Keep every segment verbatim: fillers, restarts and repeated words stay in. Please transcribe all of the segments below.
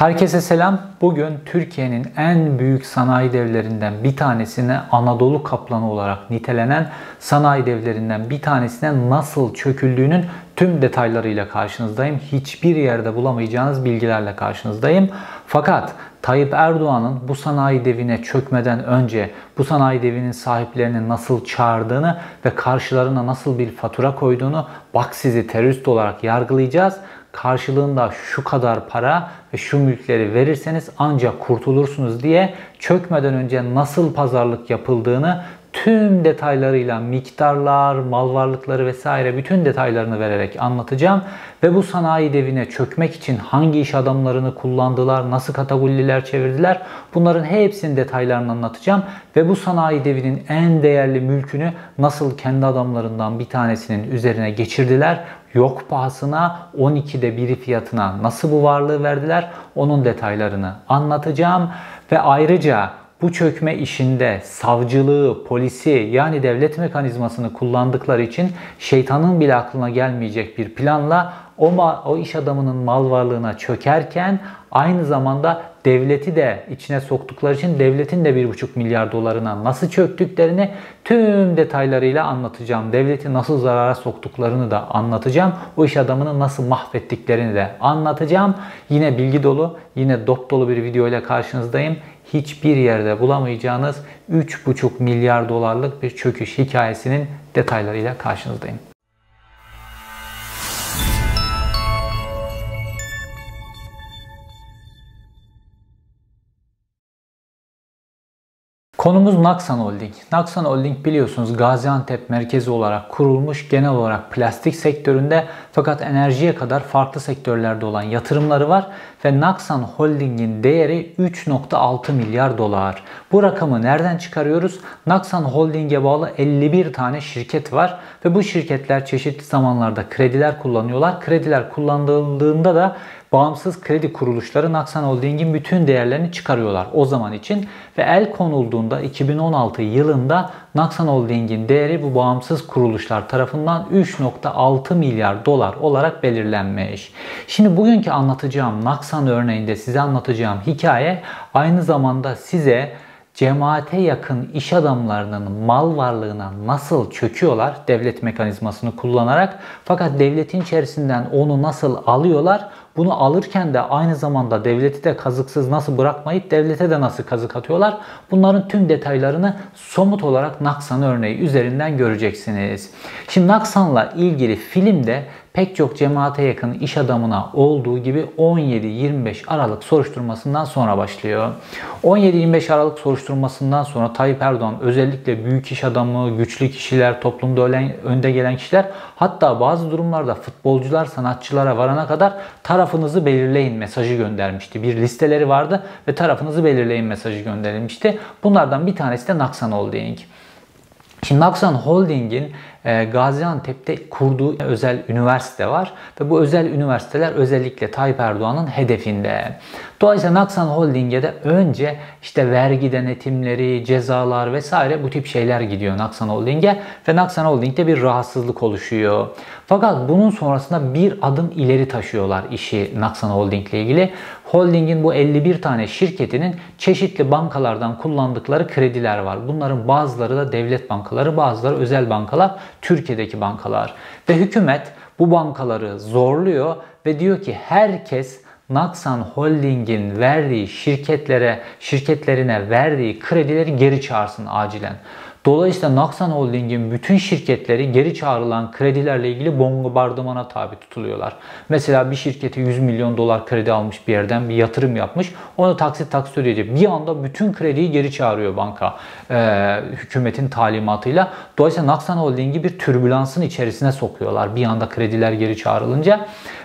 Herkese selam. Bugün Türkiye'nin en büyük sanayi devlerinden bir tanesine, Anadolu Kaplanı olarak nitelenen sanayi devlerinden bir tanesine nasıl çöküldüğünün tüm detaylarıyla karşınızdayım. Hiçbir yerde bulamayacağınız bilgilerle karşınızdayım. Fakat Tayyip Erdoğan'ın bu sanayi devine çökmeden önce bu sanayi devinin sahiplerini nasıl çağırdığını ve karşılarına nasıl bir fatura koyduğunu, bak sizi terörist olarak yargılayacağız, karşılığında şu kadar para ve şu mülkleri verirseniz ancak kurtulursunuz diye çökmeden önce nasıl pazarlık yapıldığını tüm detaylarıyla, miktarlar, mal varlıkları vesaire bütün detaylarını vererek anlatacağım. Ve bu sanayi devine çökmek için hangi iş adamlarını kullandılar, nasıl katagulliler çevirdiler, bunların hepsinin detaylarını anlatacağım. Ve bu sanayi devinin en değerli mülkünü nasıl kendi adamlarından bir tanesinin üzerine geçirdiler, yok pahasına on ikide biri fiyatına nasıl bu varlığı verdiler, onun detaylarını anlatacağım. Ve ayrıca bu çökme işinde savcılığı, polisi, yani devlet mekanizmasını kullandıkları için şeytanın bile aklına gelmeyecek bir planla o, o iş adamının mal varlığına çökerken aynı zamanda devleti de içine soktukları için devletin de bir buçuk milyar dolarına nasıl çöktüklerini tüm detaylarıyla anlatacağım. Devleti nasıl zarara soktuklarını da anlatacağım. O iş adamını nasıl mahvettiklerini de anlatacağım. Yine bilgi dolu, yine dop dolu bir video ile karşınızdayım. Hiçbir yerde bulamayacağınız üç buçuk milyar dolarlık bir çöküş hikayesinin detaylarıyla karşınızdayım. Konumuz Naksan Holding. Naksan Holding biliyorsunuz Gaziantep merkezi olarak kurulmuş, genel olarak plastik sektöründe fakat enerjiye kadar farklı sektörlerde olan yatırımları var ve Naksan Holding'in değeri üç nokta altı milyar dolar. Bu rakamı nereden çıkarıyoruz? Naksan Holding'e bağlı elli bir tane şirket var ve bu şirketler çeşitli zamanlarda krediler kullanıyorlar. Krediler kullanıldığında da bağımsız kredi kuruluşları Naksan Holding'in bütün değerlerini çıkarıyorlar o zaman için ve el konulduğunda iki bin on altı yılında Naksan Holding'in değeri bu bağımsız kuruluşlar tarafından üç nokta altı milyar dolar olarak belirlenmiş. Şimdi bugünkü anlatacağım Naksan örneğinde size anlatacağım hikaye aynı zamanda size cemaate yakın iş adamlarının mal varlığına nasıl çöküyorlar devlet mekanizmasını kullanarak, fakat devletin içerisinden onu nasıl alıyorlar, bunu alırken de aynı zamanda devleti de kazıksız nasıl bırakmayıp devlete de nasıl kazık atıyorlar, bunların tüm detaylarını somut olarak Naksan örneği üzerinden göreceksiniz. Şimdi Naksan'la ilgili filmde pek çok cemaate yakın iş adamına olduğu gibi on yedi yirmi beş Aralık soruşturmasından sonra başlıyor. on yedi yirmi beş Aralık soruşturmasından sonra Tayyip Erdoğan özellikle büyük iş adamı, güçlü kişiler, toplumda ölen, önde gelen kişiler, hatta bazı durumlarda futbolcular, sanatçılara varana kadar tarafınızı belirleyin mesajı göndermişti. Bir listeleri vardı ve tarafınızı belirleyin mesajı gönderilmişti. Bunlardan bir tanesi de Naksan Holding. Şimdi Naksan Holding'in Gaziantep'te kurduğu özel üniversite var ve bu özel üniversiteler özellikle Tayyip Erdoğan'ın hedefinde. Dolayısıyla Naksan Holding'e de önce işte vergi denetimleri, cezalar vesaire bu tip şeyler gidiyor Naksan Holding'e ve Naksan Holding'de bir rahatsızlık oluşuyor. Fakat bunun sonrasında bir adım ileri taşıyorlar işi Naksan Holding'le ilgili. Holding'in bu elli bir tane şirketinin çeşitli bankalardan kullandıkları krediler var. Bunların bazıları da devlet bankaları, bazıları özel bankalar, Türkiye'deki bankalar. Ve hükümet bu bankaları zorluyor ve diyor ki herkes Naksan Holding'in verdiği şirketlere, şirketlerine verdiği kredileri geri çağırsın acilen. Dolayısıyla Naksan Holding'in bütün şirketleri geri çağrılan kredilerle ilgili bombardımana tabi tutuluyorlar. Mesela bir şirketi yüz milyon dolar kredi almış bir yerden, bir yatırım yapmış. Onu taksit taksit ödeyecek. Bir anda bütün krediyi geri çağırıyor banka ee, hükümetin talimatıyla. Dolayısıyla Naksan Holding'i bir türbülansın içerisine sokuyorlar bir anda krediler geri çağrılınca.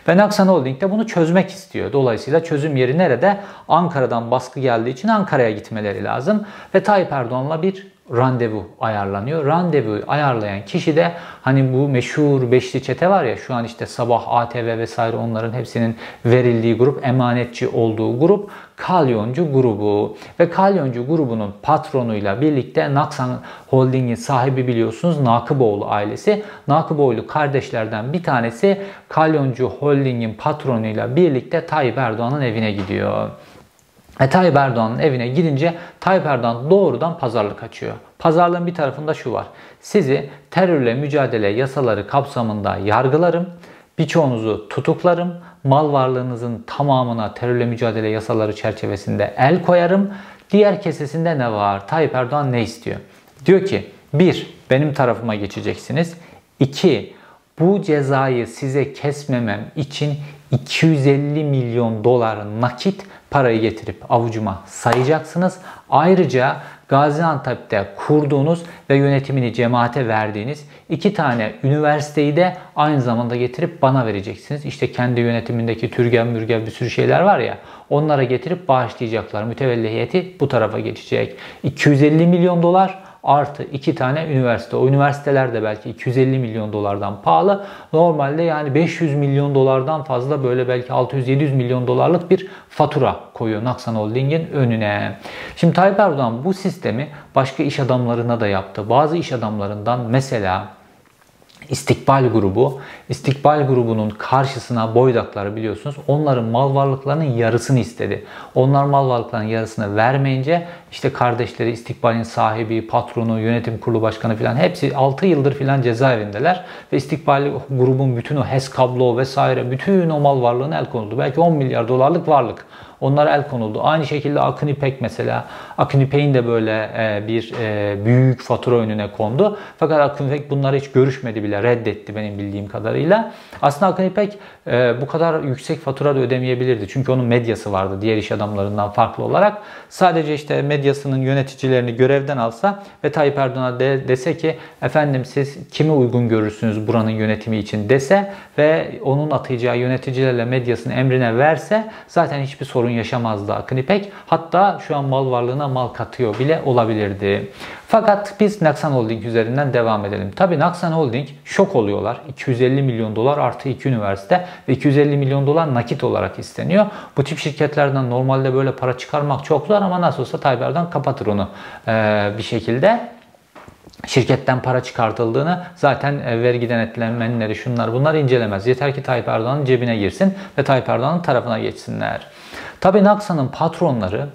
Ve Naksan Holding de bunu çözmek istiyor. Dolayısıyla çözüm yeri nerede? Ankara'dan baskı geldiği için Ankara'ya gitmeleri lazım. Ve Tayyip Erdoğan'la bir randevu ayarlanıyor. Randevu ayarlayan kişi de hani bu meşhur beşli çete var ya, şu an işte Sabah, A T V vesaire onların hepsinin verildiği grup, emanetçi olduğu grup Kalyoncu grubu. Ve Kalyoncu grubunun patronuyla birlikte Naksan Holding'in sahibi biliyorsunuz Nakıboğlu ailesi. Nakıboğlu kardeşlerden bir tanesi Kalyoncu Holding'in patronuyla birlikte Tayyip Erdoğan'ın evine gidiyor. E, Tayyip Erdoğan'ın evine gidince Tayyip Erdoğan doğrudan pazarlık açıyor. Pazarlığın bir tarafında şu var: sizi terörle mücadele yasaları kapsamında yargılarım, birçoğunuzu tutuklarım, mal varlığınızın tamamına terörle mücadele yasaları çerçevesinde el koyarım. Diğer kesesinde ne var? Tayyip Erdoğan ne istiyor? Diyor ki, bir, benim tarafıma geçeceksiniz. iki, bu cezayı size kesmemem için iki yüz elli milyon dolar nakit parayı getirip avucuma sayacaksınız. Ayrıca Gaziantep'te kurduğunuz ve yönetimini cemaate verdiğiniz iki tane üniversiteyi de aynı zamanda getirip bana vereceksiniz. İşte kendi yönetimindeki Türgev, Mürgev bir sürü şeyler var ya, onlara getirip bağışlayacaklar. Mütevelli heyeti bu tarafa geçecek. iki yüz elli milyon dolar artı iki tane üniversite. O üniversiteler de belki iki yüz elli milyon dolardan pahalı. Normalde yani beş yüz milyon dolardan fazla, böyle belki altı yüz yedi yüz milyon dolarlık bir fatura koyuyor Naksan Holding'in önüne. Şimdi Tayyip Erdoğan bu sistemi başka iş adamlarına da yaptı. Bazı iş adamlarından mesela İstikbal grubu, İstikbal grubunun karşısına boydakları biliyorsunuz, onların mal varlıklarının yarısını istedi. Onlar mal varlıklarının yarısını vermeyince işte kardeşleri, İstikbal'in sahibi, patronu, yönetim kurulu başkanı filan hepsi altı yıldır filan cezaevindeler ve İstikbal grubun bütün o H E S kablo vesaire bütün o mal varlığına el konuldu. Belki on milyar dolarlık varlık. Onlara el konuldu. Aynı şekilde Akın İpek mesela. Akın İpek'in de böyle bir büyük fatura önüne kondu. Fakat Akın İpek bunları hiç görüşmedi bile. Reddetti benim bildiğim kadarıyla. Aslında Akın İpek bu kadar yüksek fatura da ödemeyebilirdi. Çünkü onun medyası vardı diğer iş adamlarından farklı olarak. Sadece işte medyasının yöneticilerini görevden alsa ve Tayyip Erdoğan'a de, dese ki efendim siz kimi uygun görürsünüz buranın yönetimi için dese ve onun atayacağı yöneticilerle medyasını emrine verse zaten hiçbir sorun yaşamazdı Akın İpek. Hatta şu an mal varlığına mal katıyor bile olabilirdi. Fakat biz Naksan Holding üzerinden devam edelim. Tabii Naksan Holding şok oluyorlar. iki yüz elli milyon dolar artı iki üniversite ve iki yüz elli milyon dolar nakit olarak isteniyor. Bu tip şirketlerden normalde böyle para çıkarmak çok zor ama nasıl olsa Tayyip Erdoğan kapatır onu ee, bir şekilde. Şirketten para çıkartıldığını zaten vergi denetlenmenleri şunlar bunlar incelemez. Yeter ki Tayyip Erdoğan'ın cebine girsin ve Tayyip Erdoğan'ın tarafına geçsinler. Tabii Naksan'ın patronları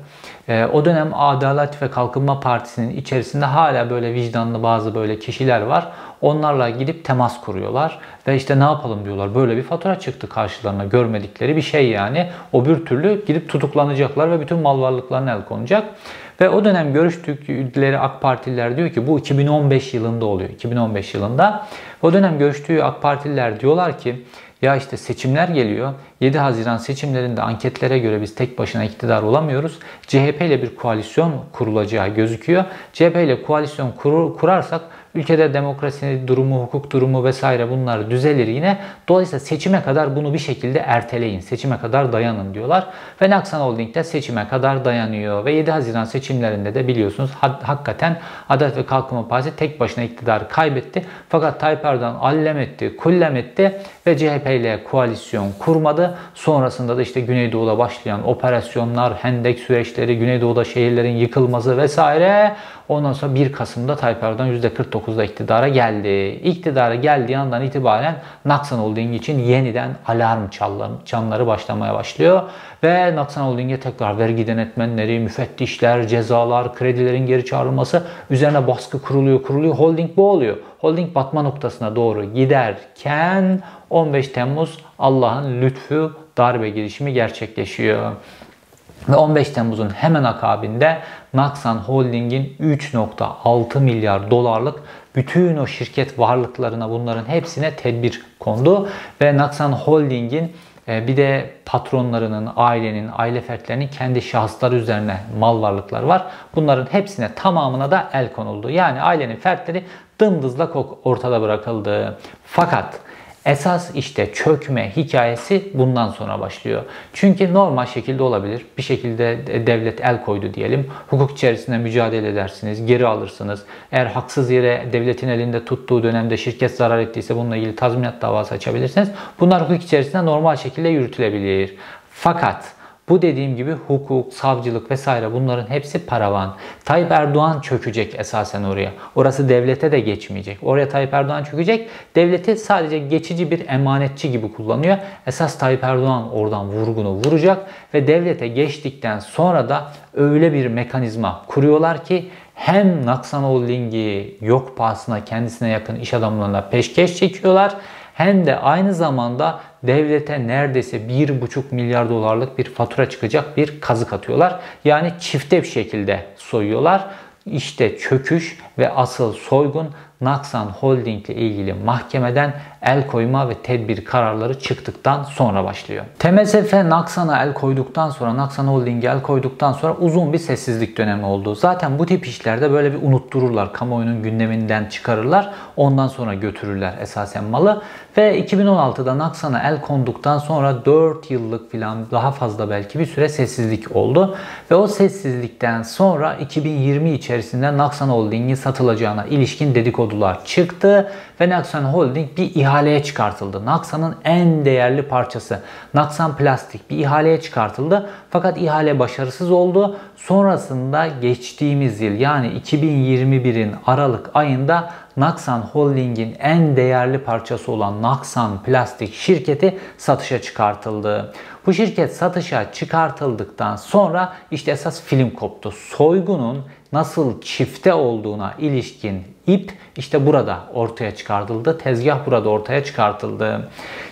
o dönem Adalet ve Kalkınma Partisi'nin içerisinde hala böyle vicdanlı bazı böyle kişiler var. Onlarla gidip temas kuruyorlar ve işte ne yapalım diyorlar. Böyle bir fatura çıktı karşılarına, görmedikleri bir şey yani. O bir türlü gidip tutuklanacaklar ve bütün mal varlıklarına el konacak. Ve o dönem görüştükleri AK Partililer diyor ki, bu iki bin on beş yılında oluyor. iki bin on beş yılında o dönem görüştüğü AK Partililer diyorlar ki ya işte seçimler geliyor. yedi Haziran seçimlerinde anketlere göre biz tek başına iktidar olamıyoruz. C H P ile bir koalisyon kurulacağı gözüküyor. C H P ile koalisyon kur, kurarsak ülkede demokrasi durumu, hukuk durumu vesaire bunlar düzelir yine. Dolayısıyla seçime kadar bunu bir şekilde erteleyin. Seçime kadar dayanın diyorlar. Ve Naksan Holding de seçime kadar dayanıyor. Ve yedi Haziran seçimlerinde de biliyorsunuz ha hakikaten Adalet ve Kalkınma Partisi tek başına iktidarı kaybetti. Fakat Tayyip Erdoğan allem etti, kullem etti ve C H P ile koalisyon kurmadı. Sonrasında da işte Güneydoğu'da başlayan operasyonlar, hendek süreçleri, Güneydoğu'da şehirlerin yıkılması vesaire. Ondan sonra bir Kasım'da Tayyip Erdoğan yüzde kırk dokuzda iktidara geldi. İktidara geldiği andan itibaren Naksan Holding için yeniden alarm çanları başlamaya başlıyor. Ve Naksan Holding'e tekrar vergi denetmenleri, müfettişler, cezalar, kredilerin geri çağrılması üzerine baskı kuruluyor kuruluyor. Holding boğuluyor. Holding batma noktasına doğru giderken on beş Temmuz Allah'ın lütfu darbe girişimi gerçekleşiyor. Ve on beş Temmuz'un hemen akabinde Naksan Holding'in üç nokta altı milyar dolarlık bütün o şirket varlıklarına, bunların hepsine tedbir kondu. Ve Naksan Holding'in bir de patronlarının, ailenin, aile fertlerinin kendi şahısları üzerine mal varlıkları var. Bunların hepsine, tamamına da el konuldu. Yani ailenin fertleri dımdızlak ortada bırakıldı. Fakat Esas işte çökme hikayesi bundan sonra başlıyor. Çünkü normal şekilde olabilir. Bir şekilde devlet el koydu diyelim. Hukuk içerisinde mücadele edersiniz, geri alırsınız. Eğer haksız yere devletin elinde tuttuğu dönemde şirket zarar ettiyse bununla ilgili tazminat davası açabilirsiniz. Bunlar hukuk içerisinde normal şekilde yürütülebilir. Fakat bu dediğim gibi hukuk, savcılık vesaire bunların hepsi paravan. Tayyip Erdoğan çökecek esasen oraya. Orası devlete de geçmeyecek. Oraya Tayyip Erdoğan çökecek. Devleti sadece geçici bir emanetçi gibi kullanıyor. Esas Tayyip Erdoğan oradan vurgunu vuracak ve devlete geçtikten sonra da öyle bir mekanizma kuruyorlar ki hem Naksan Holding'i yok pahasına kendisine yakın iş adamlarına peşkeş çekiyorlar. Hem de aynı zamanda devlete neredeyse bir buçuk milyar dolarlık bir fatura çıkacak bir kazık atıyorlar. Yani çifte bir şekilde soyuyorlar. İşte çöküş ve asıl soygun Naksan Holding ile ilgili mahkemeden el koyma ve tedbir kararları çıktıktan sonra başlıyor. T M S F Naksan'a el koyduktan sonra, Naksan Holding'e el koyduktan sonra uzun bir sessizlik dönemi oldu. Zaten bu tip işlerde böyle bir unuttururlar. Kamuoyunun gündeminden çıkarırlar. Ondan sonra götürürler esasen malı. Ve iki bin on altıda Naksan'a el konduktan sonra dört yıllık falan daha fazla belki bir süre sessizlik oldu. Ve o sessizlikten sonra iki bin yirmi içerisinde Naksan Holding'in satılacağına ilişkin dedikodu çıktı ve Naksan Holding bir ihaleye çıkartıldı. Naksan'ın en değerli parçası Naksan Plastik bir ihaleye çıkartıldı. Fakat ihale başarısız oldu. Sonrasında geçtiğimiz yıl yani iki bin yirmi birin Aralık ayında Naksan Holding'in en değerli parçası olan Naksan Plastik şirketi satışa çıkartıldı. Bu şirket satışa çıkartıldıktan sonra işte esas film koptu. Soygunun nasıl çifte olduğuna ilişkin ip işte burada ortaya çıkartıldı. Tezgah burada ortaya çıkartıldı.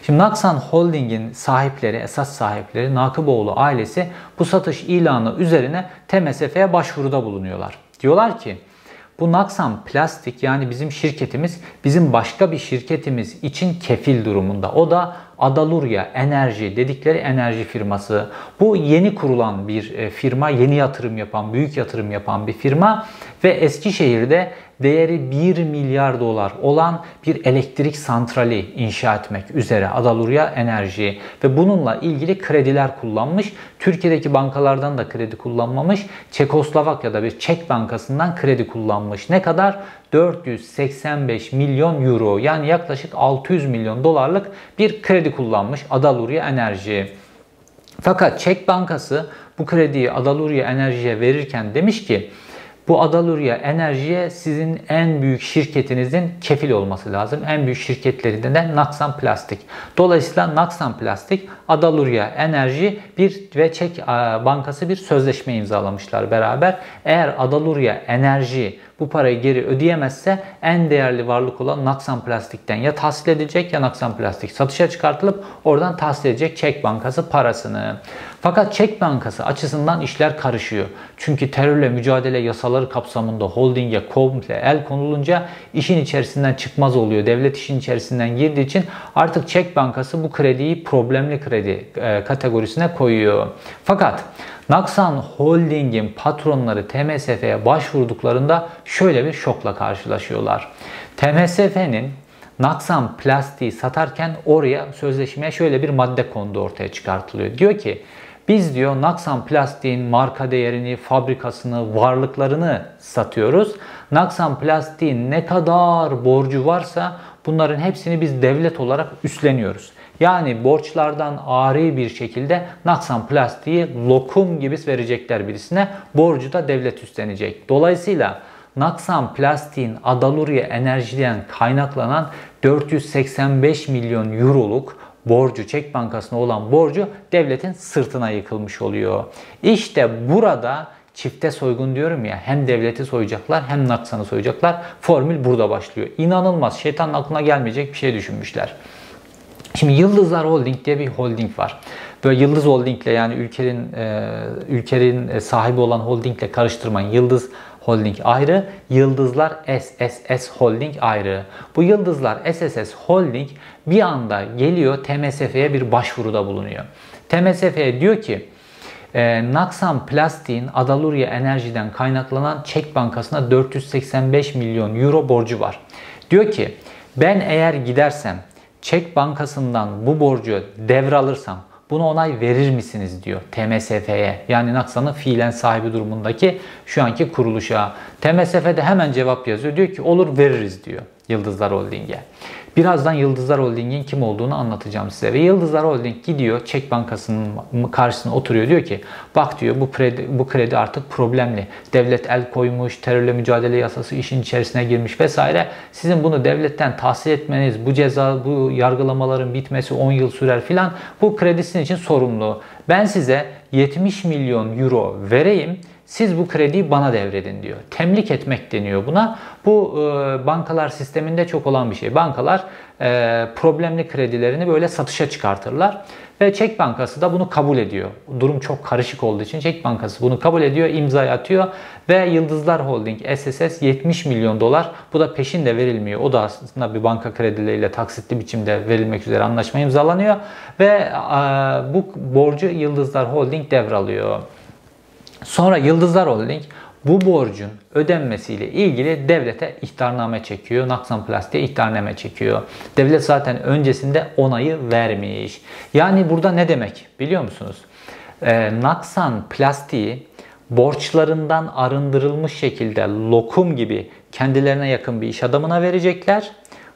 Şimdi Naksan Holding'in sahipleri, esas sahipleri Nakıboğlu ailesi bu satış ilanı üzerine T M S F'ye başvuruda bulunuyorlar. Diyorlar ki bu Naksan Plastik yani bizim şirketimiz bizim başka bir şirketimiz için kefil durumunda. O da Adalurya Enerji dedikleri enerji firması. Bu yeni kurulan bir firma, yeni yatırım yapan, büyük yatırım yapan bir firma ve Eskişehir'de değeri bir milyar dolar olan bir elektrik santrali inşa etmek üzere Adalurya Enerji ve bununla ilgili krediler kullanmış. Türkiye'deki bankalardan da kredi kullanmamış. Çekoslovakya'da bir Çek bankasından kredi kullanmış. Ne kadar? dört yüz seksen beş milyon euro yani yaklaşık altı yüz milyon dolarlık bir kredi kullanmış Adalurya Enerji. Fakat Çek Bankası bu krediyi Adalurya Enerji'ye verirken demiş ki bu Adalurya Enerji'ye sizin en büyük şirketinizin kefil olması lazım. En büyük şirketlerinden de Naksan Plastik. Dolayısıyla Naksan Plastik, Adalurya Enerji bir ve Çek Bankası bir sözleşme imzalamışlar beraber. Eğer Adalurya Enerji bu parayı geri ödeyemezse en değerli varlık olan Naksan Plastik'ten ya tahsil edilecek ya Naksan Plastik satışa çıkartılıp oradan tahsil edecek Çek Bankası parasını. Fakat Çek Bankası açısından işler karışıyor. Çünkü terörle mücadele yasaları kapsamında holdinge komple el konulunca işin içerisinden çıkmaz oluyor. Devlet işin içerisinden girdiği için artık Çek Bankası bu krediyi problemli kredi kategorisine koyuyor. Fakat Naksan Holding'in patronları T M S F'ye başvurduklarında şöyle bir şokla karşılaşıyorlar. T M S F'nin Naksan Plastik'i satarken oraya sözleşmeye şöyle bir madde kondu ortaya çıkartılıyor. Diyor ki biz diyor Naksan Plastik'in marka değerini, fabrikasını, varlıklarını satıyoruz. Naksan Plastik'in ne kadar borcu varsa bunların hepsini biz devlet olarak üstleniyoruz. Yani borçlardan ari bir şekilde Naksan Plastik'i lokum gibi verecekler birisine. Borcu da devlet üstlenecek. Dolayısıyla Naksan Plastik'in Adalurya Enerji'den kaynaklanan dört yüz seksen beş milyon euroluk borcu, Çek Bankası'na olan borcu devletin sırtına yıkılmış oluyor. İşte burada çifte soygun diyorum ya, hem devleti soyacaklar hem Naksan'ı soyacaklar. Formül burada başlıyor. İnanılmaz, şeytanın aklına gelmeyecek bir şey düşünmüşler. Şimdi Yıldızlar Holding diye bir holding var. Böyle Yıldız Holding'le yani ülkenin e, ülkenin sahibi olan holding'le karıştırmayın. Yıldız Holding ayrı, Yıldızlar S S S Holding ayrı. Bu Yıldızlar S S S Holding bir anda geliyor T M S F'ye bir başvuruda bulunuyor. T M S F'ye diyor ki e, Naksan Plastik'in Adalurya Enerji'den kaynaklanan Çek Bankası'na dört yüz seksen beş milyon euro borcu var. Diyor ki ben eğer gidersem Çek Bankası'ndan bu borcu devralırsam buna onay verir misiniz diyor T M S F'ye. Yani Naksan'ın fiilen sahibi durumundaki şu anki kuruluşa. T M S F'de hemen cevap yazıyor. Diyor ki olur veririz diyor Yıldızlar Holding'e. Birazdan Yıldızlar Holding'in kim olduğunu anlatacağım size. Ve Yıldızlar Holding gidiyor Çek Bankası'nın karşısına oturuyor. Diyor ki bak diyor bu kredi, bu kredi artık problemli. Devlet el koymuş, terörle mücadele yasası işin içerisine girmiş vesaire. Sizin bunu devletten tahsil etmeniz, bu ceza, bu yargılamaların bitmesi on yıl sürer filan. Bu kredi sizin için sorumlu. Ben size yetmiş milyon euro vereyim. Siz bu krediyi bana devredin diyor. Temlik etmek deniyor buna. Bu e, bankalar sisteminde çok olan bir şey. Bankalar e, problemli kredilerini böyle satışa çıkartırlar. Ve Çek Bankası da bunu kabul ediyor. Durum çok karışık olduğu için Çek Bankası bunu kabul ediyor, imzayı atıyor. Ve Yıldızlar Holding S S S yetmiş milyon dolar. Bu da peşin de verilmiyor. O da aslında bir banka kredileriyle taksitli biçimde verilmek üzere anlaşma imzalanıyor. Ve e, bu borcu Yıldızlar Holding devralıyor. Sonra Yıldızlar Holding bu borcun ödenmesiyle ilgili devlete ihtarname çekiyor. Naksan Plastik'e ihtarname çekiyor. Devlet zaten öncesinde onayı vermiş. Yani burada ne demek biliyor musunuz? Ee, Naksan Plastik'i borçlarından arındırılmış şekilde lokum gibi kendilerine yakın bir iş adamına verecekler.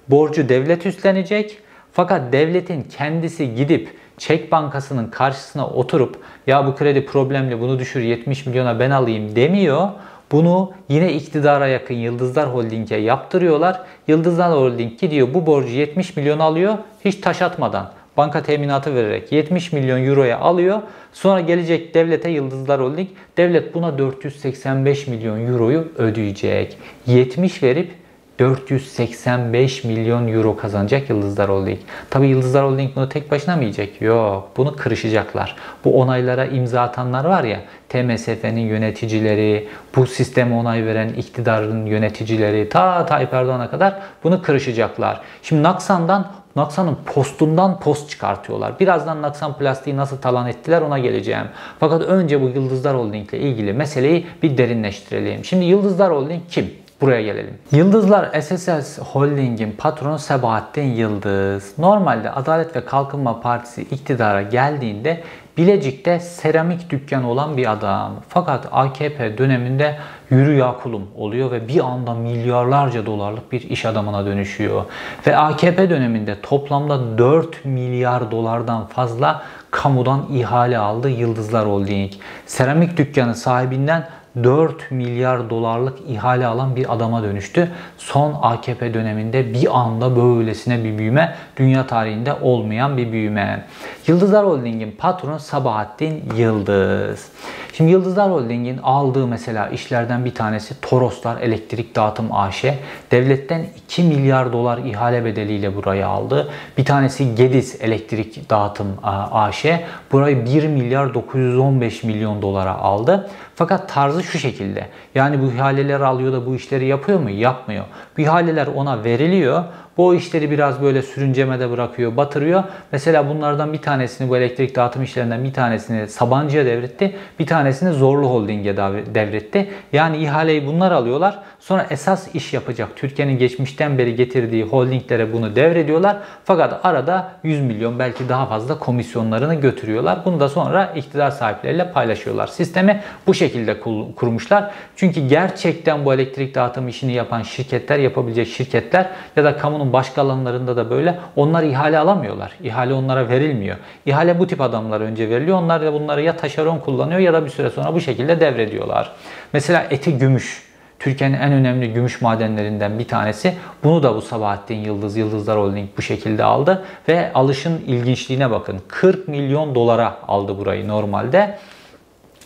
Borcu devlet üstlenecek. Fakat devletin kendisi gidip Çek Bankası'nın karşısına oturup ya bu kredi problemli bunu düşür yetmiş milyona ben alayım demiyor. Bunu yine iktidara yakın Yıldızlar Holding'e yaptırıyorlar. Yıldızlar Holding gidiyor bu borcu yetmiş milyon alıyor hiç taş atmadan. Banka teminatı vererek yetmiş milyon euroya alıyor. Sonra gelecek devlete Yıldızlar Holding devlet buna dört yüz seksen beş milyon euroyu ödeyecek. yetmiş verip dört yüz seksen beş milyon euro kazanacak Yıldızlar Holding. Tabii Yıldızlar Holding bunu tek başına mı yiyecek? Yok. Bunu kırışacaklar. Bu onaylara imza atanlar var ya, T M S F'nin yöneticileri, bu sisteme onay veren iktidarın yöneticileri, ta Tayyip Erdoğan'a kadar bunu kırışacaklar. Şimdi Naksan'dan, Naksan'ın postundan post çıkartıyorlar. Birazdan Naksan Plastik'i nasıl talan ettiler ona geleceğim. Fakat önce bu Yıldızlar Holding ile ilgili meseleyi bir derinleştirelim. Şimdi Yıldızlar Holding kim? Buraya gelelim. Yıldızlar S S S Holding'in patronu Sebahattin Yıldız. Normalde Adalet ve Kalkınma Partisi iktidara geldiğinde Bilecik'te seramik dükkanı olan bir adam. Fakat A K P döneminde yürü ya kulum oluyor ve bir anda milyarlarca dolarlık bir iş adamına dönüşüyor. Ve A K P döneminde toplamda dört milyar dolardan fazla kamudan ihale aldı Yıldızlar Holding. Seramik dükkanı sahibinden dört milyar dolarlık ihale alan bir adama dönüştü. Son A K P döneminde bir anda böylesine bir büyüme, dünya tarihinde olmayan bir büyüme. Yıldızlar Holding'in patronu Sabahattin Yıldız. Şimdi Yıldızlar Holding'in aldığı mesela işlerden bir tanesi Toroslar Elektrik Dağıtım A Ş. Devletten iki milyar dolar ihale bedeliyle burayı aldı. Bir tanesi Gediz Elektrik Dağıtım A Ş. Burayı bir milyar dokuz yüz on beş milyon dolara aldı. Fakat tarzı şu şekilde. Yani bu ihaleleri alıyor da bu işleri yapıyor mu? Yapmıyor. Bu ihaleler ona veriliyor. Bu işleri biraz böyle sürüncemede bırakıyor, batırıyor. Mesela bunlardan bir tanesini, bu elektrik dağıtım işlerinden bir tanesini Sabancı'ya devretti. Bir tanesini Zorlu Holding'e devretti. Yani ihaleyi bunlar alıyorlar. Sonra esas iş yapacak Türkiye'nin geçmişten beri getirdiği holdinglere bunu devrediyorlar. Fakat arada yüz milyon belki daha fazla komisyonlarını götürüyorlar. Bunu da sonra iktidar sahipleriyle paylaşıyorlar. Sistemi bu şekilde kurmuşlar. Çünkü gerçekten bu elektrik dağıtım işini yapan şirketler, yapabilecek şirketler ya da kamunun başka alanlarında da böyle. Onlar ihale alamıyorlar. İhale onlara verilmiyor. İhale bu tip adamlara önce veriliyor. Onlar da bunları ya taşeron kullanıyor ya da bir süre sonra bu şekilde devrediyorlar. Mesela Eti Gümüş. Türkiye'nin en önemli gümüş madenlerinden bir tanesi. Bunu da bu Sabahattin Yıldız, Yıldızlar Holding bu şekilde aldı. Ve alışın ilginçliğine bakın. kırk milyon dolara aldı burayı normalde.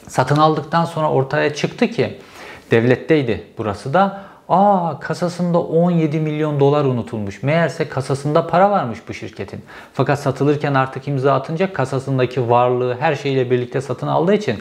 Satın aldıktan sonra ortaya çıktı ki devletteydi burası da. Aa, kasasında on yedi milyon dolar unutulmuş. Meğerse kasasında para varmış bu şirketin. Fakat satılırken artık imza atınca kasasındaki varlığı her şeyle birlikte satın aldığı için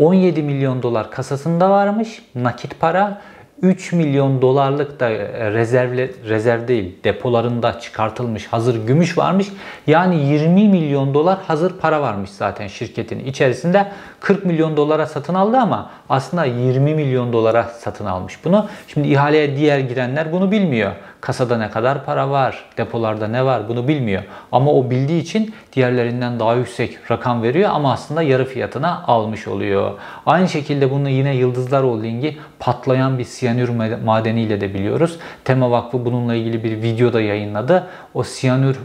on yedi milyon dolar kasasında varmış nakit para. üç milyon dolarlık da rezervle, rezerv değil, depolarında çıkartılmış hazır gümüş varmış. Yani yirmi milyon dolar hazır para varmış zaten şirketin içerisinde. kırk milyon dolara satın aldı ama aslında yirmi milyon dolara satın almış bunu. Şimdi ihaleye diğer girenler bunu bilmiyor. Kasada ne kadar para var, depolarda ne var bunu bilmiyor. Ama o bildiği için diğerlerinden daha yüksek rakam veriyor ama aslında yarı fiyatına almış oluyor. Aynı şekilde bunu yine Yıldızlar Holding'i patlayan bir siyanür madeniyle de biliyoruz. Tema Vakfı bununla ilgili bir video da yayınladı. O siyanür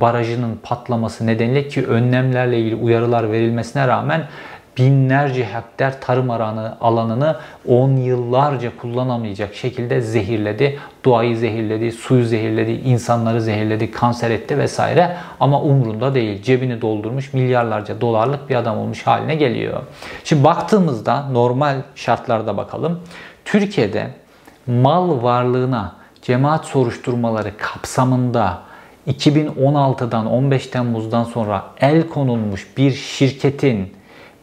barajının patlaması nedeniyle, ki önlemlerle ilgili uyarılar verilmesine rağmen, binlerce hektar tarım alanını on yıllarca kullanamayacak şekilde zehirledi. Doğayı zehirledi, suyu zehirledi, insanları zehirledi, kanser etti vesaire. Ama umrunda değil. Cebini doldurmuş, milyarlarca dolarlık bir adam olmuş haline geliyor. Şimdi baktığımızda normal şartlarda bakalım. Türkiye'de mal varlığına cemaat soruşturmaları kapsamında iki bin on altıdan on beş Temmuz'dan sonra el konulmuş bir şirketin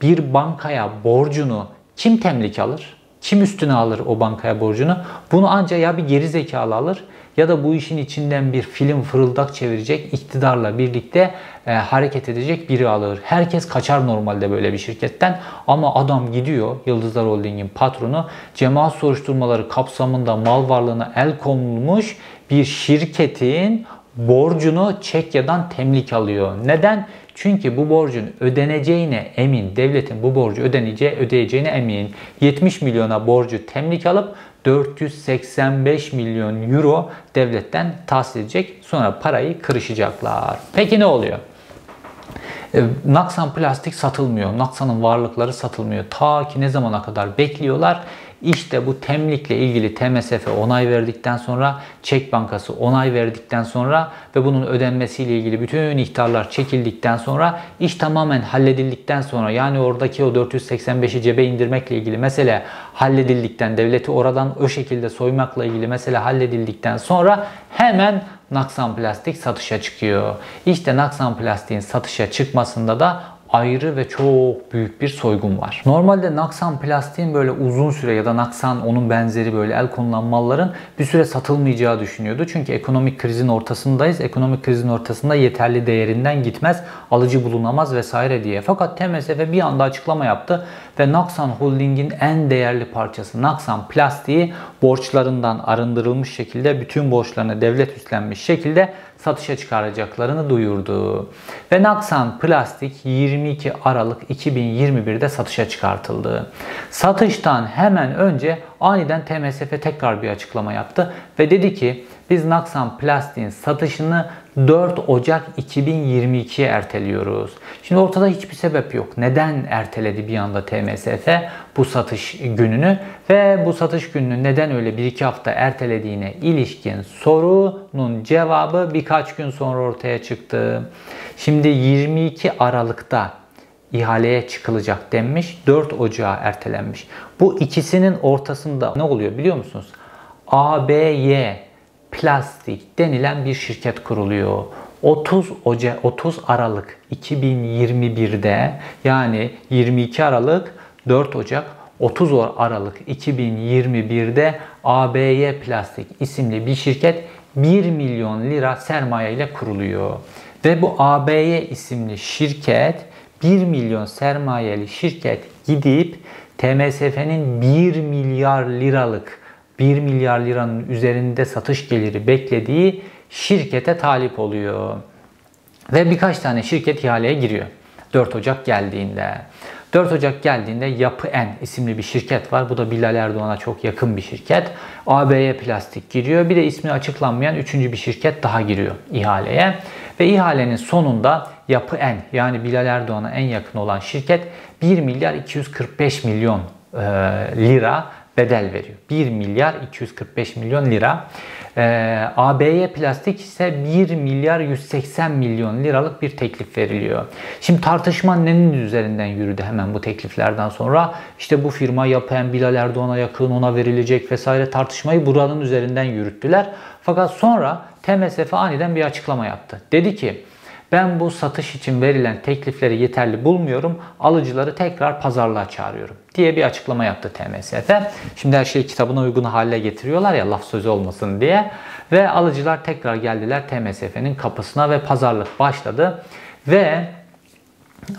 bir bankaya borcunu kim temlik alır? Kim üstüne alır o bankaya borcunu? Bunu ancak ya bir geri zekalı alır ya da bu işin içinden bir film fırıldak çevirecek, iktidarla birlikte e, hareket edecek biri alır. Herkes kaçar normalde böyle bir şirketten ama adam gidiyor, Yıldızlar Holding'in patronu, cemaat soruşturmaları kapsamında mal varlığına el konulmuş bir şirketin borcunu Çekya'dan temlik alıyor. Neden? Çünkü bu borcun ödeneceğine emin. Devletin bu borcu ödeneceği, ödeyeceğine emin. yetmiş milyona borcu temlik alıp dört yüz seksen beş milyon euro devletten tahsil edecek. Sonra parayı kırışacaklar. Peki ne oluyor? Naksan Plastik satılmıyor. Naksan'ın varlıkları satılmıyor. Ta ki ne zamana kadar bekliyorlar? İşte bu temlikle ilgili T M S F onay verdikten sonra, Çek Bankası onay verdikten sonra ve bunun ödenmesiyle ilgili bütün ihtarlar çekildikten sonra, iş tamamen halledildikten sonra, yani oradaki o dört yüz seksen beşi cebe indirmekle ilgili mesele halledildikten, devleti oradan o şekilde soymakla ilgili mesele halledildikten sonra hemen Naksan Plastik satışa çıkıyor. İşte Naksan Plastik'in satışa çıkmasında da ayrı ve çok büyük bir soygun var. Normalde Naksan Plastik'in böyle uzun süre ya da Naksan onun benzeri böyle el konulan malların bir süre satılmayacağı düşünüyordu. Çünkü ekonomik krizin ortasındayız. Ekonomik krizin ortasında yeterli değerinden gitmez, alıcı bulunamaz vesaire diye. Fakat T M S F bir anda açıklama yaptı ve Naksan Holding'in en değerli parçası Naksan Plastik'i borçlarından arındırılmış şekilde, bütün borçlarını devlet üstlenmiş şekilde satışa çıkaracaklarını duyurdu. Ve Naksan Plastik yirmi iki Aralık iki bin yirmi bir'de satışa çıkartıldı. Satıştan hemen önce aniden T M S F tekrar bir açıklama yaptı ve dedi ki biz Naksan Plastik'in satışını dört Ocak iki bin yirmi iki'ye erteliyoruz. Şimdi ortada hiçbir sebep yok. Neden erteledi bir anda T M S F bu satış gününü ve bu satış gününü neden öyle bir iki hafta ertelediğine ilişkin sorunun cevabı birkaç gün sonra ortaya çıktı. Şimdi yirmi iki Aralık'ta ihaleye çıkılacak denmiş, dört Ocağa ertelenmiş. Bu ikisinin ortasında ne oluyor biliyor musunuz? A B Y Plastik denilen bir şirket kuruluyor. otuz Aralık iki bin yirmi bir'de, yani yirmi iki Aralık, dört Ocak, otuz Aralık iki bin yirmi bir'de A B Y Plastik isimli bir şirket bir milyon lira sermaye ile kuruluyor. Ve bu A B Y isimli şirket, bir milyon sermayeli şirket gidip T M S F'nin bir milyar liralık, bir milyar liranın üzerinde satış geliri beklediği şirkete talip oluyor. Ve birkaç tane şirket ihaleye giriyor dört Ocak geldiğinde. dört Ocak geldiğinde Yapı En isimli bir şirket var. Bu da Bilal Erdoğan'a çok yakın bir şirket. A B Y Plastik giriyor. Bir de ismi açıklanmayan üçüncü bir şirket daha giriyor ihaleye. Ve ihalenin sonunda Yapı En, yani Bilal Erdoğan'a en yakın olan şirket bir milyar iki yüz kırk beş milyon e, lira bedel veriyor. bir milyar iki yüz kırk beş milyon lira. Ee, A B Y Plastik ise bir milyar yüz seksen milyon liralık bir teklif veriliyor. Şimdi tartışma nenin üzerinden yürüdü hemen bu tekliflerden sonra? İşte bu firma yapan Bilal Erdoğan'a yakın, ona verilecek vesaire, tartışmayı buranın üzerinden yürüttüler. Fakat sonra T M S F aniden bir açıklama yaptı. Dedi ki Ben bu satış için verilen teklifleri yeterli bulmuyorum. Alıcıları tekrar pazarlığa çağırıyorum diye bir açıklama yaptı T M S F. Şimdi her şeyi kitabına uygun hale getiriyorlar ya, laf sözü olmasın diye. Ve alıcılar tekrar geldiler T M S F'nin kapısına ve pazarlık başladı. Ve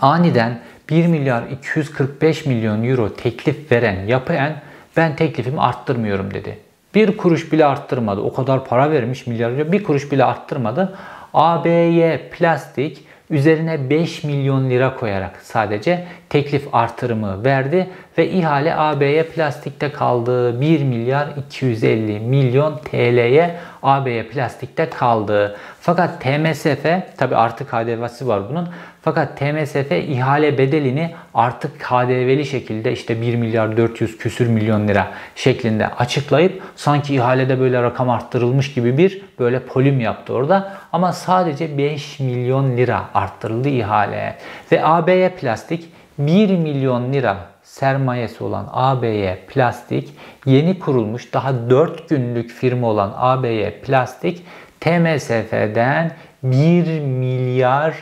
aniden bir milyar iki yüz kırk beş milyon euro teklif veren Yapıen ben teklifimi arttırmıyorum dedi. Bir kuruş bile arttırmadı. O kadar para vermiş, milyar euro, bir kuruş bile arttırmadı. A B Y Plastik üzerine beş milyon lira koyarak sadece teklif artırımı verdi ve ihale A B Y Plastik'te kaldı. bir milyar iki yüz elli milyon T L'ye A B Y Plastik'te kaldı. Fakat T M S F, tabi artı K D V'si var bunun. Fakat T M S F ihale bedelini artık K D V'li şekilde işte bir milyar dört yüz küsür milyon lira şeklinde açıklayıp sanki ihalede böyle rakam arttırılmış gibi bir böyle polim yaptı orada. Ama sadece beş milyon lira arttırıldı ihale. Ve A B Y Plastik bir milyon lira sermayesi olan A B Y Plastik, yeni kurulmuş daha dört günlük firma olan A B Y Plastik T M S F'den bir milyar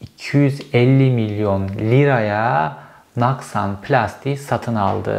iki yüz elli milyon liraya Naksan Plastik'i satın aldı.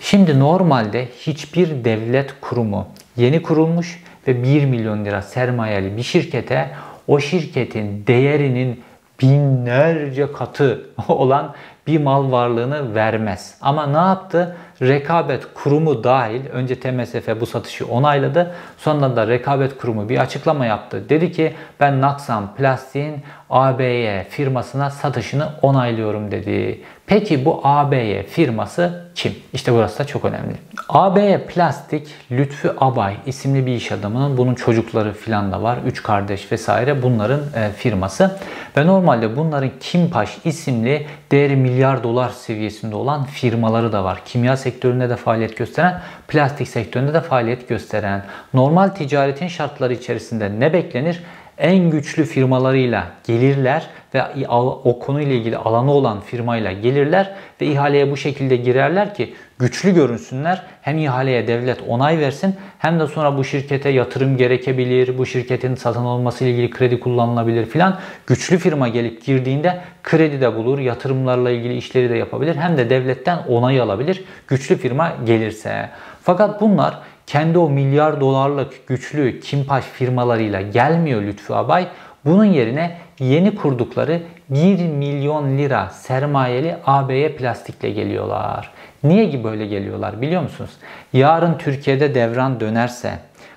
Şimdi normalde hiçbir devlet kurumu yeni kurulmuş ve bir milyon lira sermayeli bir şirkete o şirketin değerinin binlerce katı olan bir mal varlığını vermez. Ama ne yaptı? Rekabet kurumu dahil önce T M S F bu satışı onayladı. Sonradan da rekabet kurumu bir açıklama yaptı. Dedi ki ben Naksan Plastik'in A B Y firmasına satışını onaylıyorum dedi. Peki bu A B Y firması kim? İşte burası da çok önemli. A B Y Plastik, Lütfü Abay isimli bir iş adamının, bunun çocukları filan da var. Üç kardeş vesaire, bunların firması. Ve normalde bunların Kimpaş isimli değeri milyar dolar seviyesinde olan firmaları da var. Kimya sektöründe de faaliyet gösteren, plastik sektöründe de faaliyet gösteren. Normal ticaretin şartları içerisinde ne beklenir? En güçlü firmalarıyla gelirler ve o konuyla ilgili alanı olan firmayla gelirler ve ihaleye bu şekilde girerler ki güçlü görünsünler. Hem ihaleye devlet onay versin, hem de sonra bu şirkete yatırım gerekebilir, bu şirketin satın alınması ile ilgili kredi kullanılabilir filan. Güçlü firma gelip girdiğinde kredi de bulur, yatırımlarla ilgili işleri de yapabilir, hem de devletten onay alabilir güçlü firma gelirse. Fakat bunlar kendi o milyar dolarlık güçlü Kimpaş firmalarıyla gelmiyor Lütfü Abay. Bunun yerine yeni kurdukları bir milyon lira sermayeli A B Y Plastik'le geliyorlar. Niye böyle geliyorlar biliyor musunuz? Yarın Türkiye'de devran dönerse,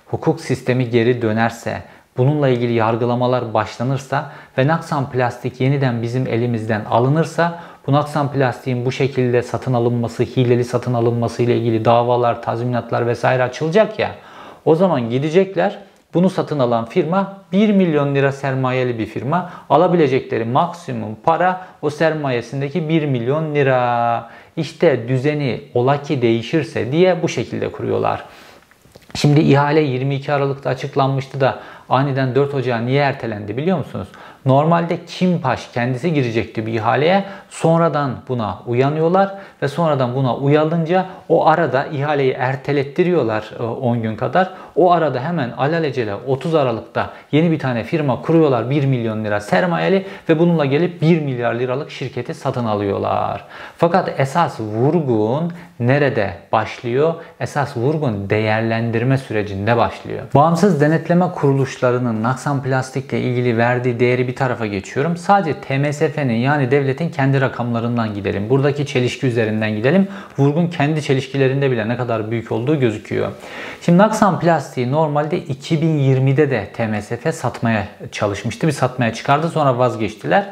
hukuk sistemi geri dönerse, bununla ilgili yargılamalar başlanırsa ve Naksan Plastik yeniden bizim elimizden alınırsa, bu Naksan Plastik'in bu şekilde satın alınması, hileli satın alınması ile ilgili davalar, tazminatlar vesaire açılacak ya. O zaman gidecekler. Bunu satın alan firma bir milyon lira sermayeli bir firma. Alabilecekleri maksimum para o sermayesindeki bir milyon lira. İşte düzeni ola ki değişirse diye bu şekilde kuruyorlar. Şimdi ihale yirmi iki Aralık'ta açıklanmıştı da aniden dört Ocağı niye ertelendi biliyor musunuz? Normalde Kimpaş kendisi girecekti bir ihaleye. Sonradan buna uyanıyorlar ve sonradan buna uyalınca o arada ihaleyi ertelettiriyorlar on gün kadar. O arada hemen alelacele otuz Aralık'ta yeni bir tane firma kuruyorlar bir milyon lira sermayeli ve bununla gelip bir milyar liralık şirketi satın alıyorlar. Fakat esas vurgun nerede başlıyor? Esas vurgun değerlendirme sürecinde başlıyor. Bağımsız denetleme kuruluşlarının Naksan Plastik'le ilgili verdiği değeri bir tarafa geçiyorum. Sadece T M S F'nin yani devletin kendi rakamlarından gidelim. Buradaki çelişki üzerinden gidelim. Vurgun kendi çelişkilerinde bile ne kadar büyük olduğu gözüküyor. Şimdi Naksan Plastik'i normalde iki bin yirmide de T M S F satmaya çalışmıştı. Bir satmaya çıkardı, sonra vazgeçtiler.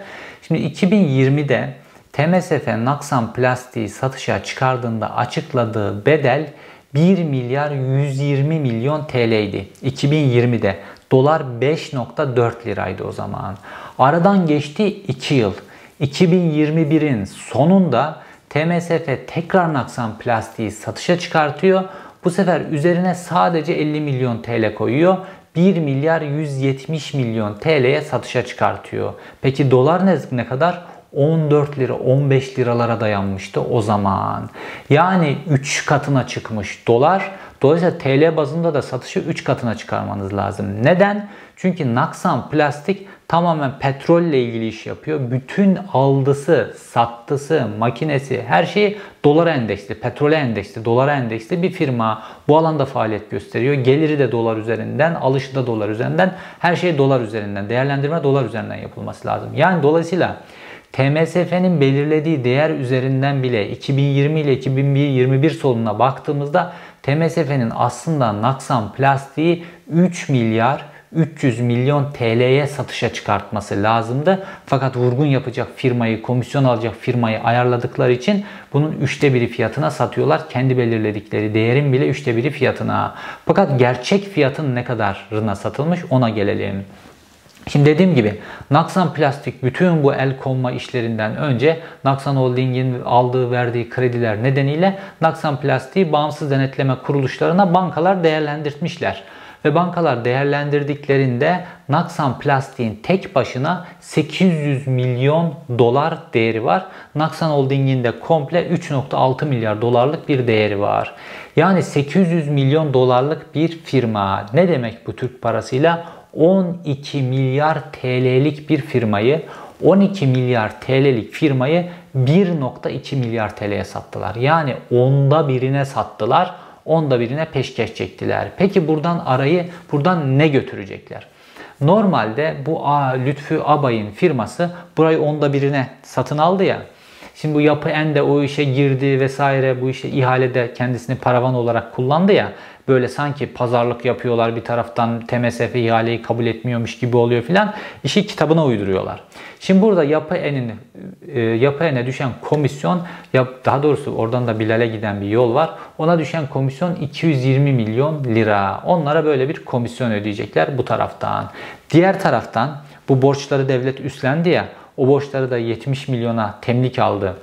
Şimdi iki bin yirmide T M S F Naksan Plastik'i satışa çıkardığında açıkladığı bedel bir milyar yüz yirmi milyon T L idi. iki bin yirmide dolar beş nokta dört liraydı o zaman. Aradan geçti iki yıl. iki bin yirmi birin sonunda T M S F tekrar Naksan Plastik'i satışa çıkartıyor. Bu sefer üzerine sadece elli milyon T L koyuyor. bir milyar yüz yetmiş milyon T L'ye satışa çıkartıyor. Peki dolar ne, ne kadar? on dört lira on beş liralara dayanmıştı o zaman. Yani üç katına çıkmış dolar. Dolayısıyla T L bazında da satışı üç katına çıkarmanız lazım. Neden? Çünkü Naksan Plastik tamamen petrolle ilgili iş yapıyor. Bütün aldısı, sattısı, makinesi, her şeyi dolara endeksli, petrole endeksli, dolara endeksli bir firma. Bu alanda faaliyet gösteriyor. Geliri de dolar üzerinden, alışı da dolar üzerinden, her şey dolar üzerinden, değerlendirme dolar üzerinden yapılması lazım. Yani dolayısıyla T M S F'nin belirlediği değer üzerinden bile iki bin yirmi ile iki bin yirmi bir sonuna baktığımızda T M S F'nin aslında Naksan Plastiği üç milyar üç yüz milyon T L'ye satışa çıkartması lazımdı. Fakat vurgun yapacak firmayı, komisyon alacak firmayı ayarladıkları için bunun üçte biri fiyatına satıyorlar. Kendi belirledikleri değerin bile üçte biri fiyatına. Fakat gerçek fiyatın ne kadarına satılmış ona gelelim. Şimdi dediğim gibi Naksan Plastik bütün bu el konma işlerinden önce Naksan Holding'in aldığı verdiği krediler nedeniyle Naksan Plastik'i bağımsız denetleme kuruluşlarına bankalar değerlendirtmişler. Ve bankalar değerlendirdiklerinde Naksan Plastik'in tek başına sekiz yüz milyon dolar değeri var. Naksan Holding'in de komple üç nokta altı milyar dolarlık bir değeri var. Yani sekiz yüz milyon dolarlık bir firma. Ne demek bu Türk parasıyla? on iki milyar T L'lik bir firmayı, on iki milyar T L'lik firmayı bir nokta iki milyar T L'ye sattılar. Yani onda birine sattılar. Onda birine peşkeş çektiler. Peki buradan arayı, buradan ne götürecekler? Normalde bu A, Lütfü Abay'ın firması burayı onda birine satın aldı ya. Şimdi bu Yapı En de o işe girdi vesaire, bu işe ihalede kendisini paravan olarak kullandı ya. Böyle sanki pazarlık yapıyorlar, bir taraftan T M S F ihaleyi kabul etmiyormuş gibi oluyor filan. İşi kitabına uyduruyorlar. Şimdi burada Yapı En'in e, Yapı En'e düşen komisyon, daha doğrusu oradan da Bilal'e giden bir yol var. Ona düşen komisyon iki yüz yirmi milyon lira. Onlara böyle bir komisyon ödeyecekler bu taraftan. Diğer taraftan bu borçları devlet üstlendi ya. O borçları da yetmiş milyona temlik aldı.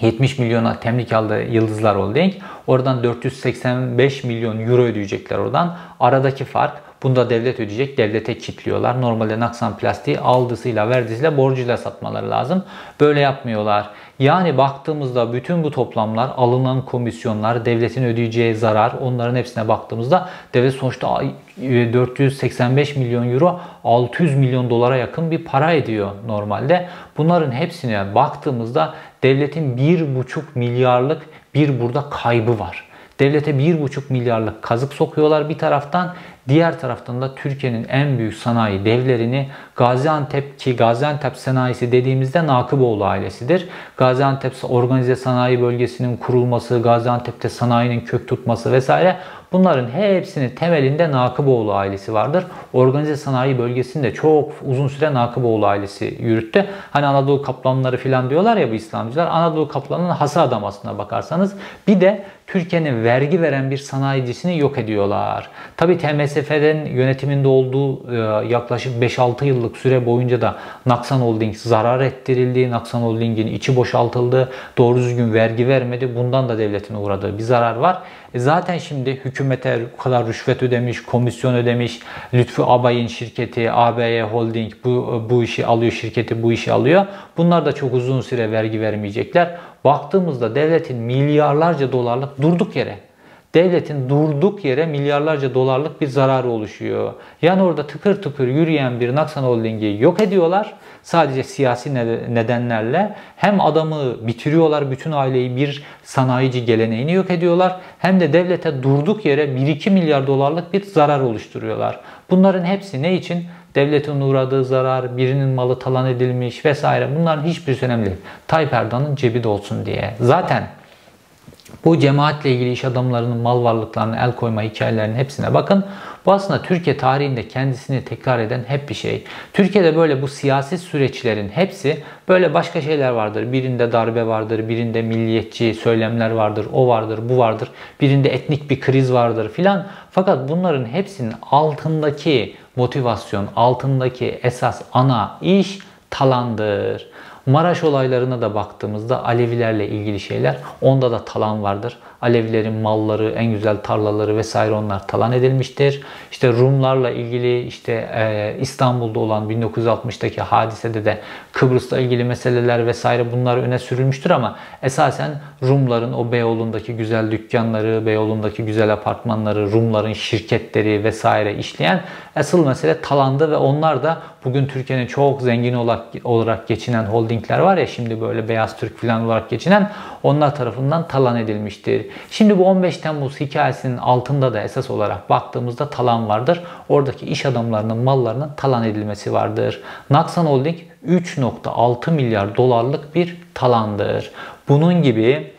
yetmiş milyona temlik aldı Yıldızlar Holding. Oradan dört yüz seksen beş milyon euro ödeyecekler oradan. Aradaki fark, bunu da devlet ödeyecek. Devlete kilitliyorlar. Normalde Naksan Plastiği aldısıyla, verdisiyle, borcuyla satmaları lazım. Böyle yapmıyorlar. Yani baktığımızda bütün bu toplamlar, alınan komisyonlar, devletin ödeyeceği zarar, onların hepsine baktığımızda devlet sonuçta dört yüz seksen beş milyon euro, altı yüz milyon dolara yakın bir para ediyor normalde. Bunların hepsine baktığımızda devletin bir buçuk milyarlık bir burada kaybı var. Devlete bir buçuk milyarlık kazık sokuyorlar bir taraftan. Diğer taraftan da Türkiye'nin en büyük sanayi devlerini Gaziantep, ki Gaziantep sanayisi dediğimizde Nakıboğlu ailesidir. Gaziantep Organize Sanayi Bölgesi'nin kurulması, Gaziantep'te sanayinin kök tutması vesaire, bunların hepsinin temelinde Nakıboğlu ailesi vardır. Organize Sanayi Bölgesi'nde çok uzun süre Nakıboğlu ailesi yürüttü. Hani Anadolu Kaplanları falan diyorlar ya bu İslamcılar. Anadolu Kaplanı'nın hasa adam aslına bakarsanız. Bir de Türkiye'nin vergi veren bir sanayicisini yok ediyorlar. Tabii T M S F'nin yönetiminde olduğu yaklaşık beş altı yıllık süre boyunca da Naksan Holding zarar ettirildi. Naksan Holding'in içi boşaltıldı. Doğru düzgün vergi vermedi. Bundan da devletin uğradığı bir zarar var. E zaten şimdi hükümete bu kadar rüşvet ödemiş, komisyon ödemiş. Lütfü Abay'ın şirketi, A B Y Holding bu, bu işi alıyor, şirketi bu işi alıyor. Bunlar da çok uzun süre vergi vermeyecekler. Baktığımızda devletin milyarlarca dolarlık durduk yere, devletin durduk yere milyarlarca dolarlık bir zararı oluşuyor. Yani orada tıkır tıkır yürüyen bir Naksan Holding'i yok ediyorlar. Sadece siyasi nedenlerle hem adamı bitiriyorlar, bütün aileyi, bir sanayici geleneğini yok ediyorlar. Hem de devlete durduk yere bir iki milyar dolarlık bir zarar oluşturuyorlar. Bunların hepsi ne için? Devletin uğradığı zarar, birinin malı talan edilmiş vesaire, bunların hiçbirisi önemli değil. Tayyip Erdoğan'ın cebi dolsun diye. Zaten bu cemaatle ilgili iş adamlarının mal varlıklarına el koyma hikayelerinin hepsine bakın. Bu aslında Türkiye tarihinde kendisini tekrar eden hep bir şey. Türkiye'de böyle bu siyasi süreçlerin hepsi böyle, başka şeyler vardır. Birinde darbe vardır, birinde milliyetçi söylemler vardır, o vardır, bu vardır. Birinde etnik bir kriz vardır filan. Fakat bunların hepsinin altındaki motivasyon, altındaki esas ana iş talandır. Maraş olaylarına da baktığımızda Alevilerle ilgili şeyler, onda da talan vardır. Alevilerin malları, en güzel tarlaları vesaire onlar talan edilmiştir. İşte Rumlarla ilgili, işte e, İstanbul'da olan bin dokuz yüz altmıştaki hadisede de Kıbrıs'la ilgili meseleler vesaire bunlar öne sürülmüştür ama esasen Rumların o Beyoğlu'ndaki güzel dükkanları, Beyoğlu'ndaki güzel apartmanları, Rumların şirketleri vesaire işleyen asıl mesele talandı ve onlar da bugün Türkiye'nin çok zengin olarak geçinen holdingler var ya, şimdi böyle Beyaz Türk falan olarak geçinen, onlar tarafından talan edilmiştir. Şimdi bu on beş Temmuz hikayesinin altında da esas olarak baktığımızda talan vardır. Oradaki iş adamlarının mallarının talan edilmesi vardır. Naksan Holding üç nokta altı milyar dolarlık bir talandır. Bunun gibi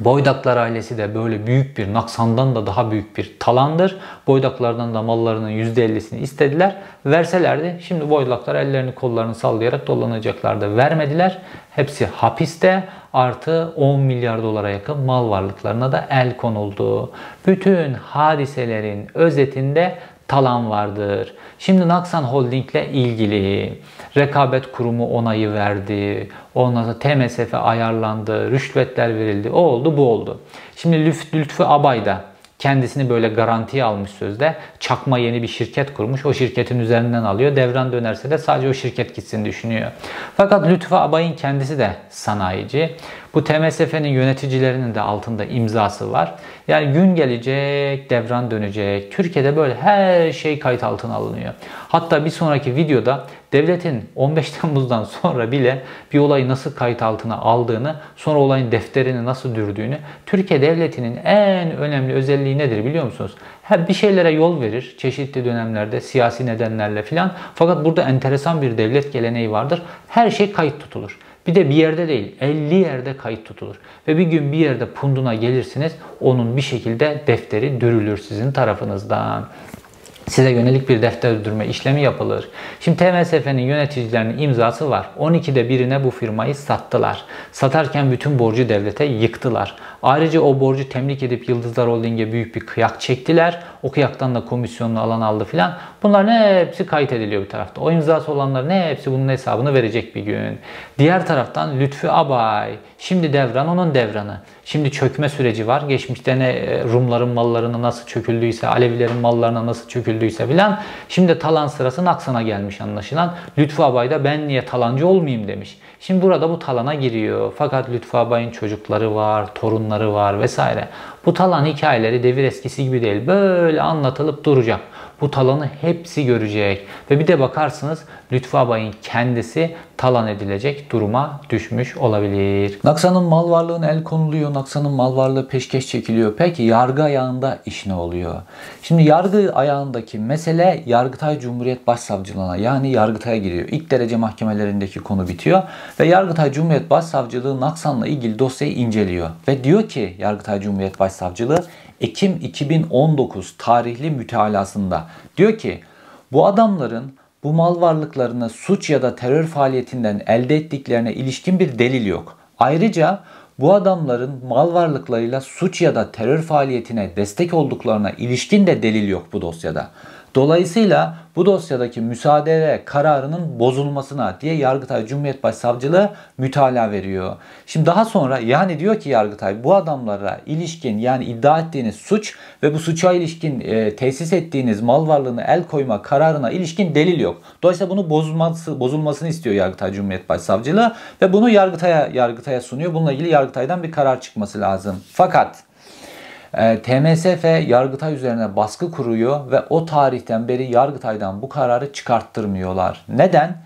Boydaklar ailesi de böyle büyük bir, Naksan'dan da daha büyük bir talandır. Boydaklardan da mallarının yüzde ellisini istediler. Verselerdi şimdi Boydaklar ellerini kollarını sallayarak dolanacaklardı. Vermediler. Hepsi hapiste. Artı on milyar dolara yakın mal varlıklarına da el konuldu. Bütün hadiselerin özetinde talan vardır. Şimdi Naksan Holding'le ilgili rekabet kurumu onayı verdi. Ondan sonra T M S F ayarlandı. Rüşvetler verildi. O oldu, bu oldu. Şimdi Lütfü, Lütfü Abay da kendisini böyle garantiye almış sözde. Çakma yeni bir şirket kurmuş. O şirketin üzerinden alıyor. Devran dönerse de sadece o şirket gitsin düşünüyor. Fakat Lütfü Abay'ın kendisi de sanayici. Bu T M S F'nin yöneticilerinin de altında imzası var. Yani gün gelecek, devran dönecek. Türkiye'de böyle her şey kayıt altına alınıyor. Hatta bir sonraki videoda devletin on beş Temmuz'dan sonra bile bir olayı nasıl kayıt altına aldığını, sonra olayın defterini nasıl dürdüğünü, Türkiye Devleti'nin en önemli özelliği nedir biliyor musunuz? Hep bir şeylere yol verir çeşitli dönemlerde siyasi nedenlerle filan. Fakat burada enteresan bir devlet geleneği vardır. Her şey kayıt tutulur. Bir de bir yerde değil, elli yerde kayıt tutulur. Ve bir gün bir yerde punduna gelirsiniz, onun bir şekilde defteri dürülür sizin tarafınızdan. Size yönelik bir defter dürme işlemi yapılır. Şimdi T M S F'nin yöneticilerinin imzası var. on ikide birine bu firmayı sattılar. Satarken bütün borcu devlete yıktılar. Ayrıca o borcu temlik edip Yıldızlar Holding'e büyük bir kıyak çektiler. O kıyaktan da komisyonunu alan aldı filan. Bunların hepsi kayıt ediliyor bir tarafta. O imzası olanların hepsi bunun hesabını verecek bir gün. Diğer taraftan Lütfü Abay. Şimdi devran onun devranı. Şimdi çökme süreci var. Geçmişte ne Rumların mallarına nasıl çöküldüyse, Alevilerin mallarına nasıl çöküldüyse filan. Şimdi talan sırası Naksan'a gelmiş anlaşılan. Lütfü Abay da ben niye talancı olmayayım demiş. Şimdi burada bu talana giriyor. Fakat Lütfü Abay'ın çocukları var, torunları var vesaire. Bu talan hikayeleri devir eskisi gibi değil. Böyle anlatılıp duracak. Bu talanı hepsi görecek. Ve bir de bakarsınız Lütfü Abay'ın kendisi talan edilecek duruma düşmüş olabilir. Naksan'ın mal varlığına el konuluyor. Naksan'ın mal varlığı peşkeş çekiliyor. Peki yargı ayağında iş ne oluyor? Şimdi yargı ayağındaki mesele Yargıtay Cumhuriyet Başsavcılığına, yani Yargıtay'a giriyor. İlk derece mahkemelerindeki konu bitiyor. Ve Yargıtay Cumhuriyet Başsavcılığı Naksan'la ilgili dosyayı inceliyor. Ve diyor ki Yargıtay Cumhuriyet Başsavcılığı Ekim iki bin on dokuz tarihli mütalasında diyor ki bu adamların bu mal varlıklarını suç ya da terör faaliyetinden elde ettiklerine ilişkin bir delil yok. Ayrıca bu adamların mal varlıklarıyla suç ya da terör faaliyetine destek olduklarına ilişkin de delil yok bu dosyada. Dolayısıyla bu dosyadaki müsaade kararının bozulmasına diye Yargıtay Cumhuriyet Başsavcılığı mütalaa veriyor. Şimdi daha sonra yani diyor ki Yargıtay bu adamlara ilişkin, yani iddia ettiğiniz suç ve bu suça ilişkin e, tesis ettiğiniz mal varlığını el koyma kararına ilişkin delil yok. Dolayısıyla bunu bozulması, bozulmasını istiyor Yargıtay Cumhuriyet Başsavcılığı ve bunu Yargıtay'a Yargıtay'a sunuyor. Bununla ilgili Yargıtay'dan bir karar çıkması lazım. Fakat T M S F Yargıtay üzerine baskı kuruyor ve o tarihten beri Yargıtay'dan bu kararı çıkarttırmıyorlar. Neden?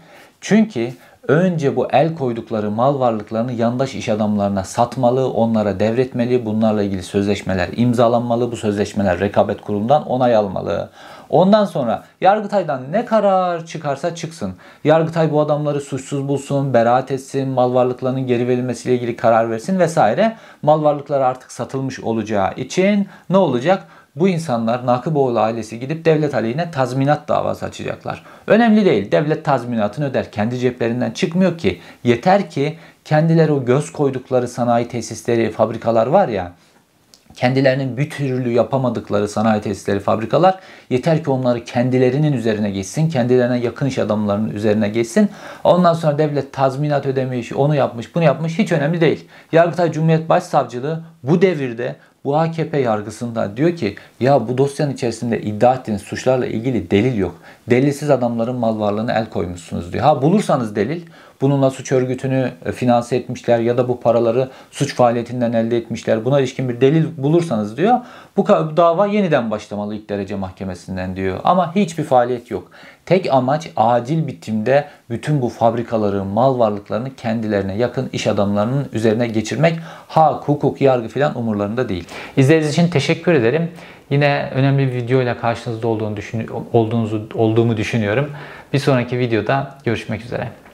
Çünkü önce bu el koydukları mal varlıklarını yandaş iş adamlarına satmalı, onlara devretmeli, bunlarla ilgili sözleşmeler imzalanmalı, bu sözleşmeler rekabet kurumundan onay almalı. Ondan sonra Yargıtay'dan ne karar çıkarsa çıksın, Yargıtay bu adamları suçsuz bulsun, beraat etsin, mal varlıklarının geri verilmesiyle ilgili karar versin vesaire. Mal varlıkları artık satılmış olacağı için ne olacak? Bu insanlar, Nakıboğlu ailesi gidip devlet aleyhine tazminat davası açacaklar. Önemli değil. Devlet tazminatını öder. Kendi ceplerinden çıkmıyor ki. Yeter ki kendileri o göz koydukları sanayi tesisleri, fabrikalar var ya, kendilerinin bir türlü yapamadıkları sanayi tesisleri, fabrikalar, yeter ki onları kendilerinin üzerine geçsin, kendilerine yakın iş adamlarının üzerine geçsin. Ondan sonra devlet tazminat ödemiş, onu yapmış, bunu yapmış, hiç önemli değil. Yargıtay Cumhuriyet Başsavcılığı bu devirde, bu A K P yargısında diyor ki ya bu dosyanın içerisinde iddia ettiğiniz suçlarla ilgili delil yok. Delilsiz adamların mal varlığına el koymuşsunuz diyor. Ha bulursanız delil, bununla suç örgütünü finanse etmişler ya da bu paraları suç faaliyetinden elde etmişler, buna ilişkin bir delil bulursanız diyor, bu dava yeniden başlamalı ilk derece mahkemesinden diyor. Ama hiçbir faaliyet yok. Tek amaç acil bitimde bütün bu fabrikaların mal varlıklarını kendilerine yakın iş adamlarının üzerine geçirmek. Hak, hukuk, yargı filan umurlarında değil. İzlediğiniz için teşekkür ederim. Yine önemli bir video ile karşınızda olduğunu, olduğunuzu, olduğumu düşünüyorum. Bir sonraki videoda görüşmek üzere.